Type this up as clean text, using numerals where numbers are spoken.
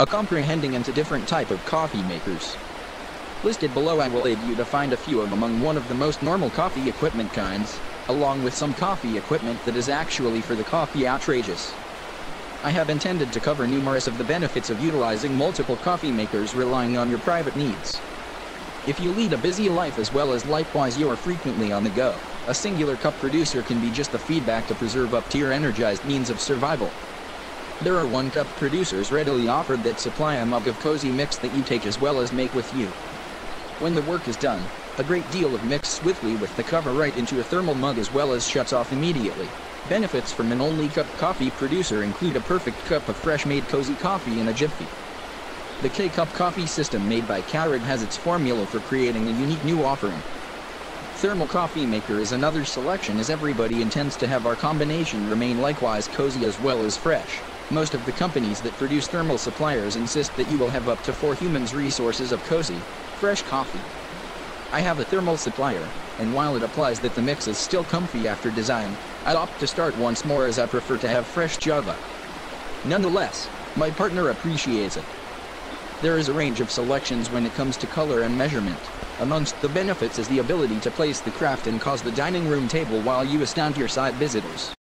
A comprehending into different type of coffee makers. Listed below, I will aid you to find a few of among one of the most normal coffee equipment kinds, along with some coffee equipment that is actually for the coffee outrageous. I have intended to cover numerous of the benefits of utilizing multiple coffee makers relying on your private needs. If you lead a busy life as well as likewise you are frequently on the go, a singular cup producer can be just the feedback to preserve up to your energized means of survival. There are one-cup producers readily offered that supply a mug of cozy mix that you take as well as make with you. When the work is done, a great deal of mix swiftly with the cover right into a thermal mug as well as shuts off immediately. Benefits from an only-cup coffee producer include a perfect cup of fresh-made cozy coffee in a jiffy. The K-Cup coffee system made by Keurig has its formula for creating a unique new offering. Thermal coffee maker is another selection as everybody intends to have our combination remain likewise cozy as well as fresh. Most of the companies that produce thermal suppliers insist that you will have up to 4 humans resources of cozy, fresh coffee. I have a thermal supplier, and while it applies that the mix is still comfy after design, I'd opt to start once more as I prefer to have fresh java. Nonetheless, my partner appreciates it. There is a range of selections when it comes to color and measurement. Amongst the benefits is the ability to place the craft and cause the dining room table while you astound your side visitors.